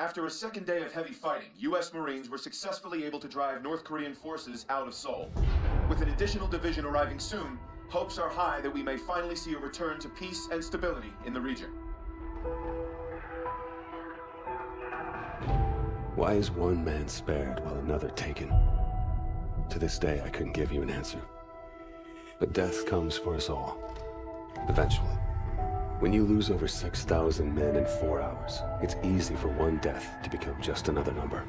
After a second day of heavy fighting, U.S. Marines were successfully able to drive North Korean forces out of Seoul. With an additional division arriving soon, hopes are high that we may finally see a return to peace and stability in the region. Why is one man spared while another taken? To this day, I couldn't give you an answer. But death comes for us all, eventually. When you lose over 6,000 men in 4 hours, it's easy for one death to become just another number.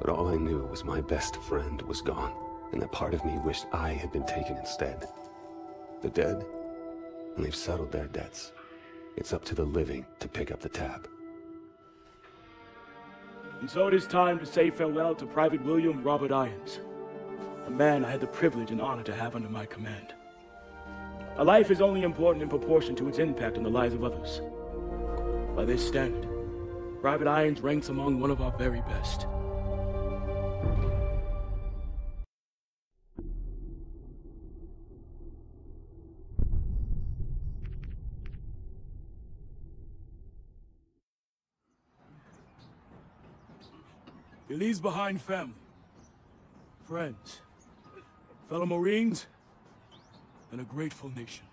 But all I knew was my best friend was gone, and that part of me wished I had been taken instead. The dead, and they've settled their debts. It's up to the living to pick up the tab. And so it is time to say farewell to Private William Robert Irons, a man I had the privilege and honor to have under my command. A life is only important in proportion to its impact on the lives of others. By this standard, Private Irons ranks among one of our very best. He leaves behind family, friends, fellow Marines, and a grateful nation.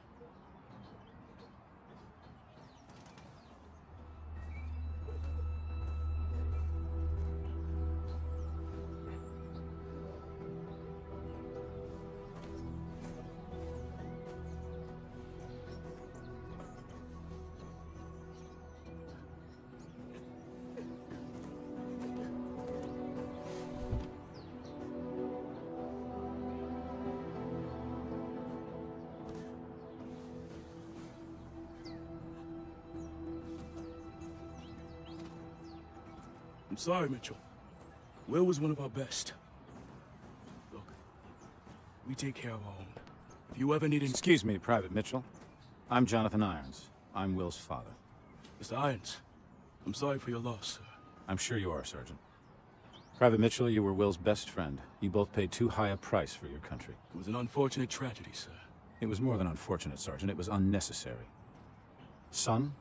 Sorry, Mitchell. Will was one of our best. Look, we take care of our own. If you ever need an... Excuse me, Private Mitchell. I'm Jonathan Irons. I'm Will's father. Mr. Irons, I'm sorry for your loss, sir. I'm sure you are, Sergeant. Private Mitchell, you were Will's best friend. You both paid too high a price for your country. It was an unfortunate tragedy, sir. It was more than unfortunate, Sergeant. It was unnecessary. Son,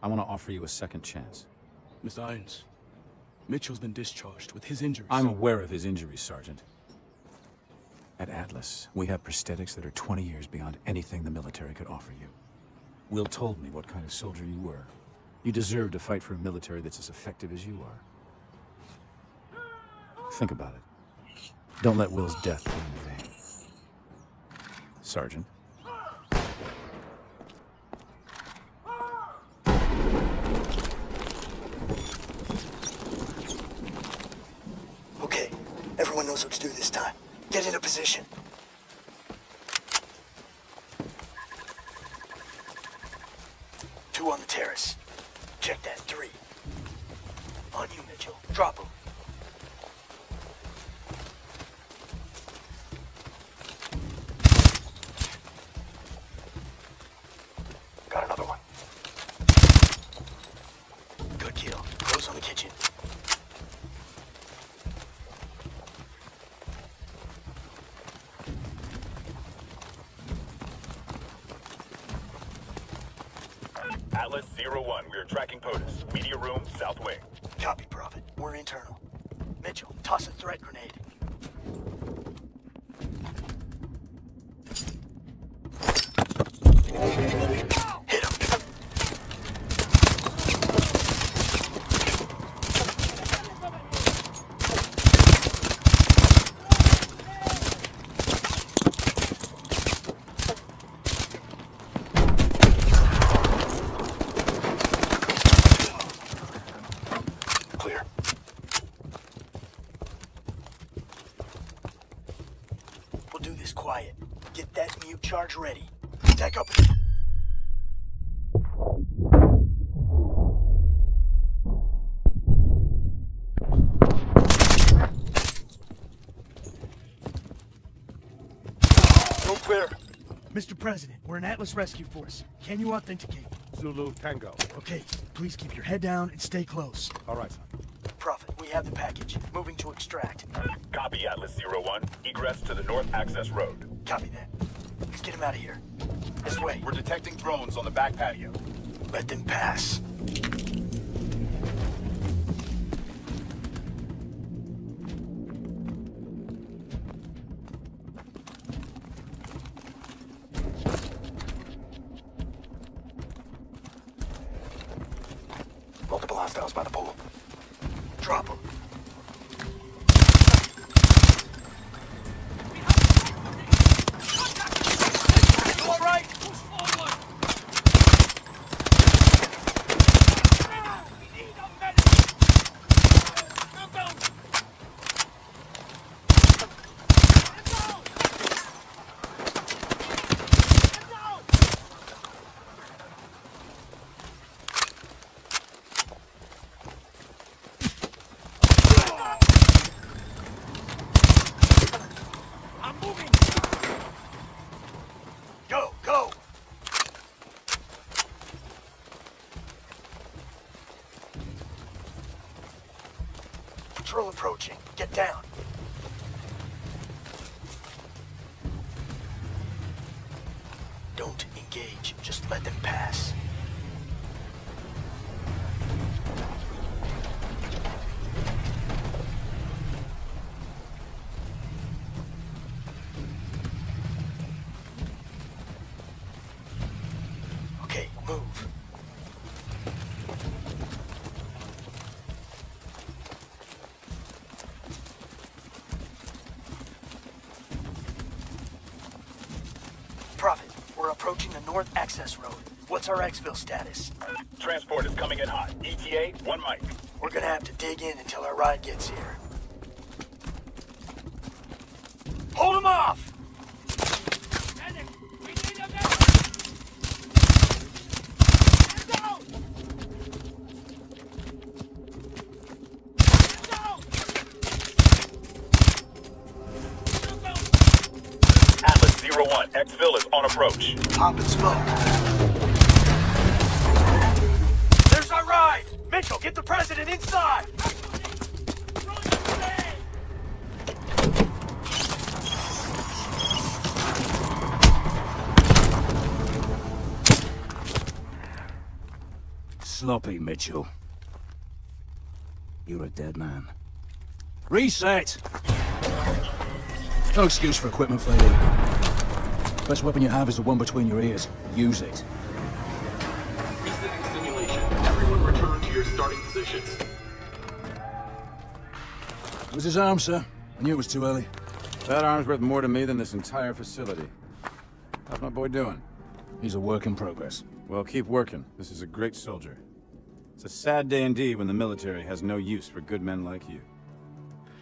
I want to offer you a second chance. Mr. Irons... Mitchell's been discharged with his injuries. I'm aware of his injuries, Sergeant. At Atlas, we have prosthetics that are 20 years beyond anything the military could offer you. Will told me what kind of soldier you were. You deserve to fight for a military that's as effective as you are. Think about it. Don't let Will's death go in vain. Sergeant. Position. Two on the terrace. Check that. Three. On you, Mitchell. Drop him. Got another one. Good kill. Close on the kitchen. Atlas 01, we are tracking POTUS. Media room, south wing. Copy, Prophet. We're internal. Mitchell, toss a threat grenade. Hit him. Charge ready. Take up. Room clear. Mr. President, we're an Atlas rescue force. Can you authenticate? Zulu Tango. Okay, please keep your head down and stay close. All right, son. Prophet, we have the package. Moving to extract. Copy, Atlas 01. Egress to the north access road. Copy that. Let's get him out of here. This way. We're detecting drones on the back patio. Let them pass. cells by the pool. Drop them. Patrol approaching. Get down. Don't engage. Just let them pass. Okay, move. Approaching the north access road. What's our exfil status? Transport is coming in hot. ETA, 1 mic. We're gonna have to dig in until our ride gets here. Hold him off! Exfil is on approach. Pop and smoke. There's our ride! Mitchell, get the president inside! Sloppy, Mitchell. You're a dead man. Reset! No excuse for equipment failure. Best weapon you have is the one between your ears. Use it. Resetting simulation. Everyone return to your starting positions. It was his arm, sir. I knew it was too early. That arm's worth more to me than this entire facility. How's my boy doing? He's a work in progress. Well, keep working. This is a great soldier. It's a sad day indeed when the military has no use for good men like you.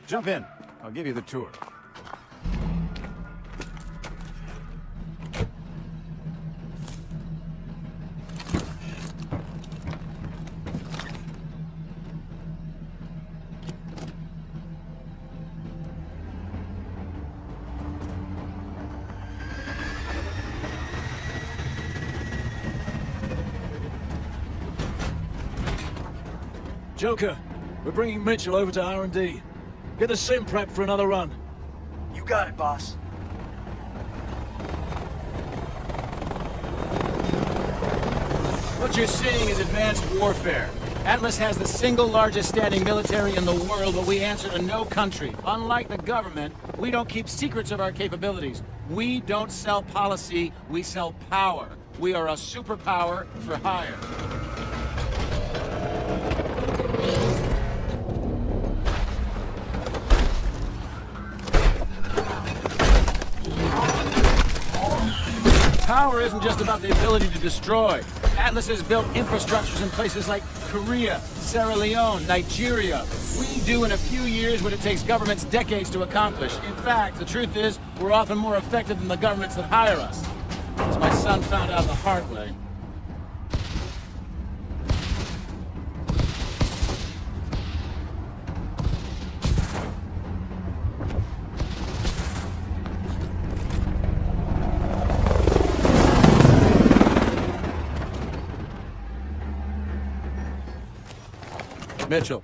Jump in. I'll give you the tour. Joker, we're bringing Mitchell over to R&D. Get the sim prep for another run. You got it, boss. What you're seeing is advanced warfare. Atlas has the single largest standing military in the world, but we answer to no country. Unlike the government, we don't keep secrets of our capabilities. We don't sell policy, we sell power. We are a superpower for hire. Power isn't just about the ability to destroy. Atlas has built infrastructures in places like Korea, Sierra Leone, Nigeria. We do in a few years what it takes governments decades to accomplish. In fact, the truth is, we're often more effective than the governments that hire us. As my son found out the hard way. Mitchell,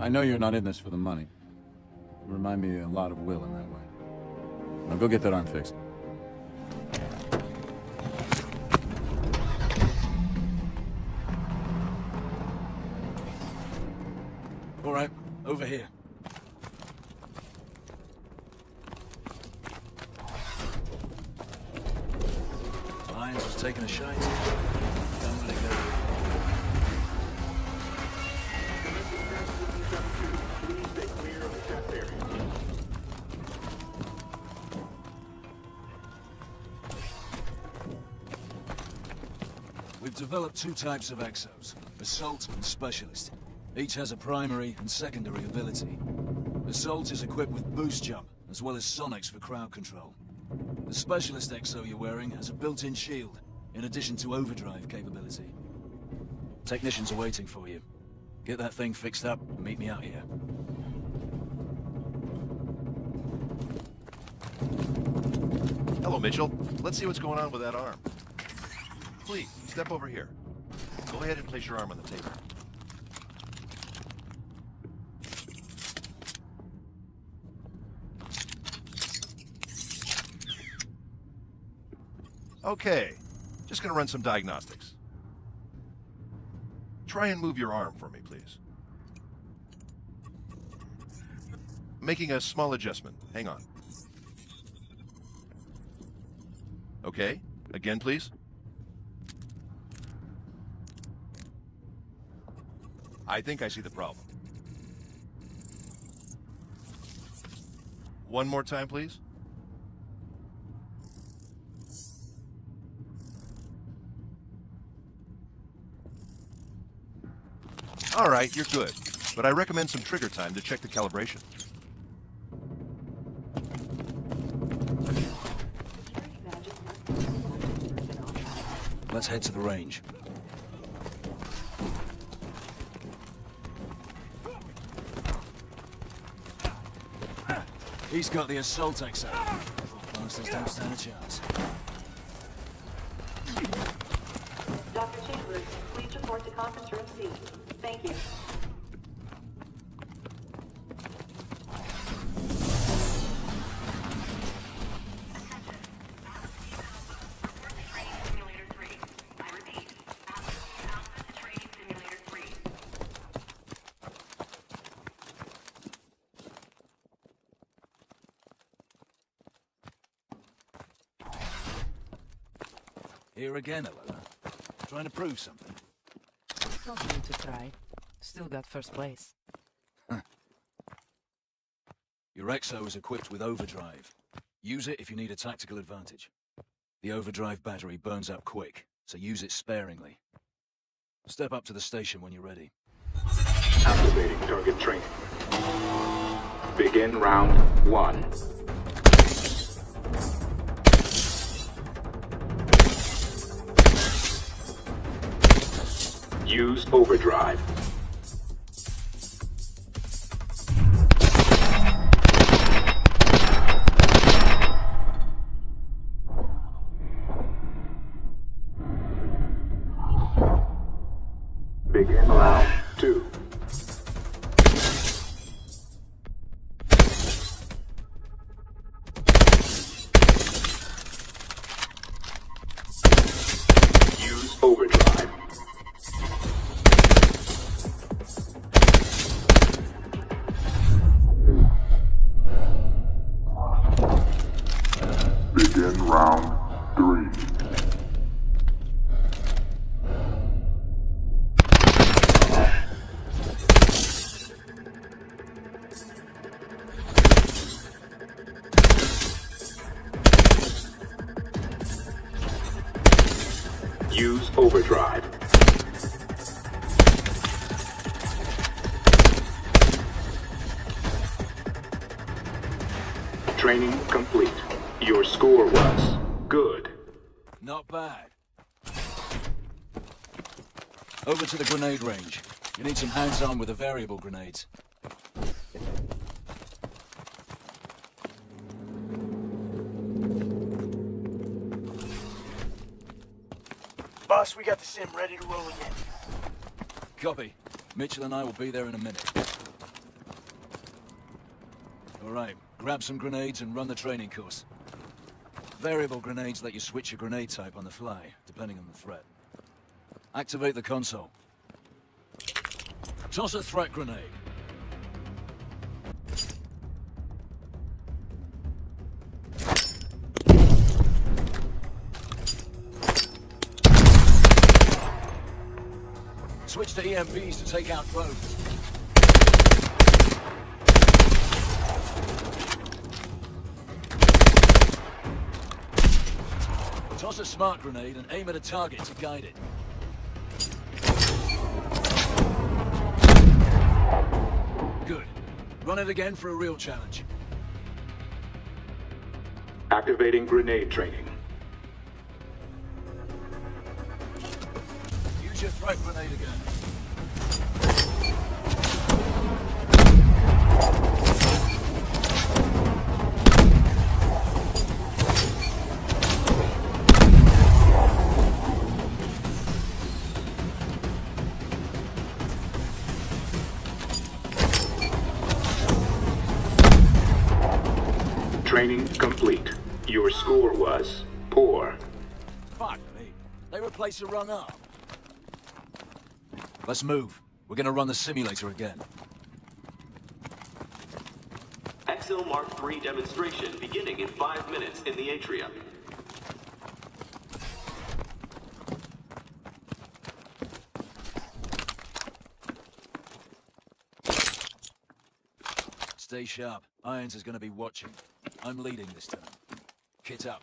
I know you're not in this for the money. You remind me a lot of Will in that way. Now go get that arm fixed. All right, over here. Irons was taking a shite. Don't let it go. developed two types of EXOs, Assault and Specialist. Each has a primary and secondary ability. Assault is equipped with boost jump, as well as Sonics for crowd control. The Specialist EXO you're wearing has a built-in shield, in addition to overdrive capability. Technicians are waiting for you. Get that thing fixed up and meet me out here. Hello, Mitchell. Let's see what's going on with that arm. Please, step over here. Go ahead and place your arm on the table. Okay, just gonna run some diagnostics. Try and move your arm for me, please. Making a small adjustment. Hang on. Okay, again, please. I think I see the problem. One more time, please. All right, you're good, but I recommend some trigger time to check the calibration. Let's head to the range. He's got the assault exit. Bastards don't stand a chance. Dr. Chambers, please report to conference room C. Thank you. Here again, Elara. Trying to prove something. Something to try. Still got first place. Huh. Your EXO is equipped with overdrive. Use it if you need a tactical advantage. The overdrive battery burns up quick, so use it sparingly. Step up to the station when you're ready. Activating target train. Begin round one. Use overdrive. Begin round two. Use overdrive. Use overdrive. Training complete. Your score was good. Not bad. Over to the grenade range. You need some hands-on with the variable grenades. Boss, we got the sim ready to roll again. Copy. Mitchell and I will be there in a minute. All right, grab some grenades and run the training course. Variable grenades let you switch your grenade type on the fly, depending on the threat. Activate the console. Toss a threat grenade. Switch to EMPs to take out drones. Toss a smart grenade and aim at a target to guide it. Run it again for a real challenge. Activating grenade training. Use your throat grenade again. Training complete. Your score was poor. Fuck me. They replaced a run-up. Let's move. We're gonna run the simulator again. EXO Mark III demonstration beginning in 5 minutes in the atrium. Stay sharp. Irons is gonna be watching. I'm leading this time. Kit up.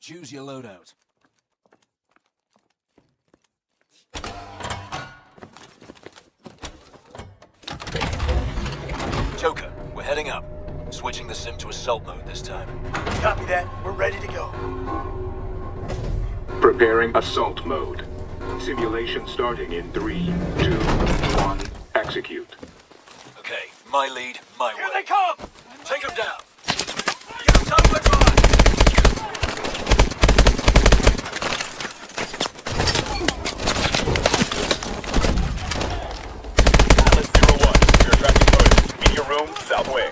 Choose your loadout. Joker, we're heading up. Switching the sim to assault mode this time. Copy that. We're ready to go. Preparing assault mode. Simulation starting in 3, 2, 1, execute. Okay, my lead, my way. Here they come! Take them down! Get them with fire! Atlas 01, you're tracking loaded. Meet your room, south wing.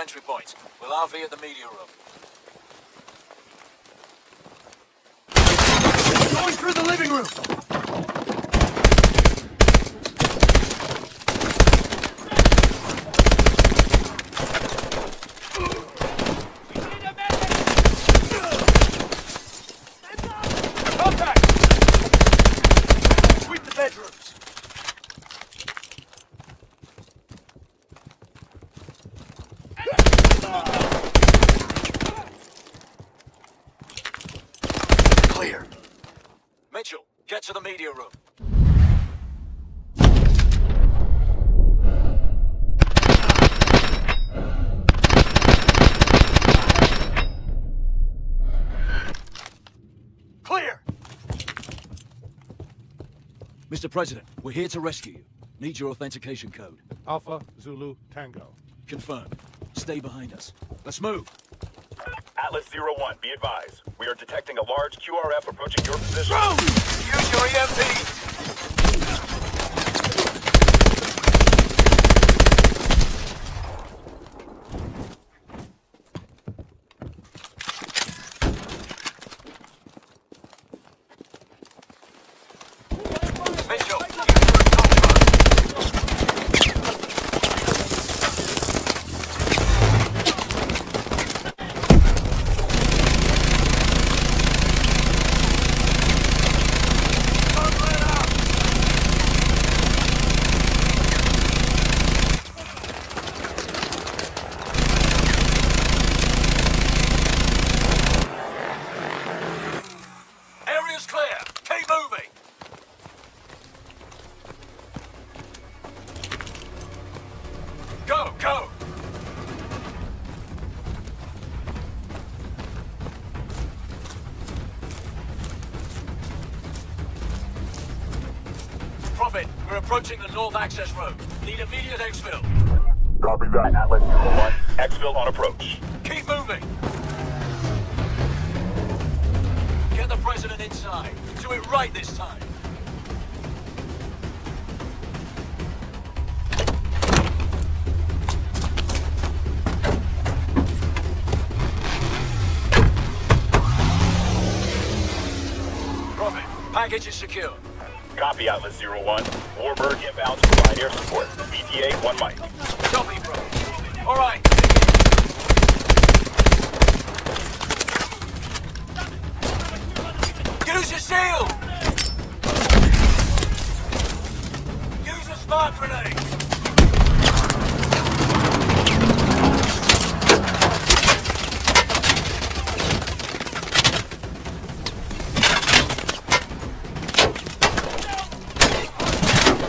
Entry point. We'll RV at the media room. Going through the living room! Mitchell, get to the media room. Clear! Mr. President, we're here to rescue you. Need your authentication code. Alpha Zulu Tango. Confirmed. Stay behind us. Let's move. Atlas 01, be advised. We are detecting a large QRF approaching your position. Drone! Use your EMP! Mitchell, Prophet, we're approaching the north access road. Need immediate exfil. Copy that, Atlas 01. Exfil on approach. Keep moving. Get the President inside. do it right this time. Prophet, package is secure. Copy, Atlas 01. Warbird inbound to provide air support. BTA 1 Mike. Copy, bro. All right. Use your shield! Use a smart grenade!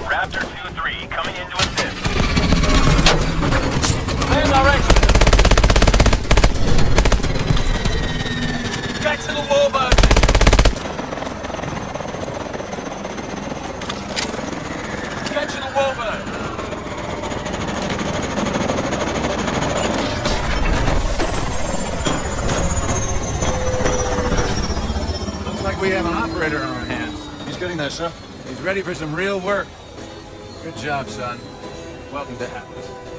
Raptor 2-3 coming in to assist. Clear direction! Get to the Warbird! Looks like we have an operator on our hands. He's getting there, sir. He's ready for some real work. Good job, son. Welcome to Atlas.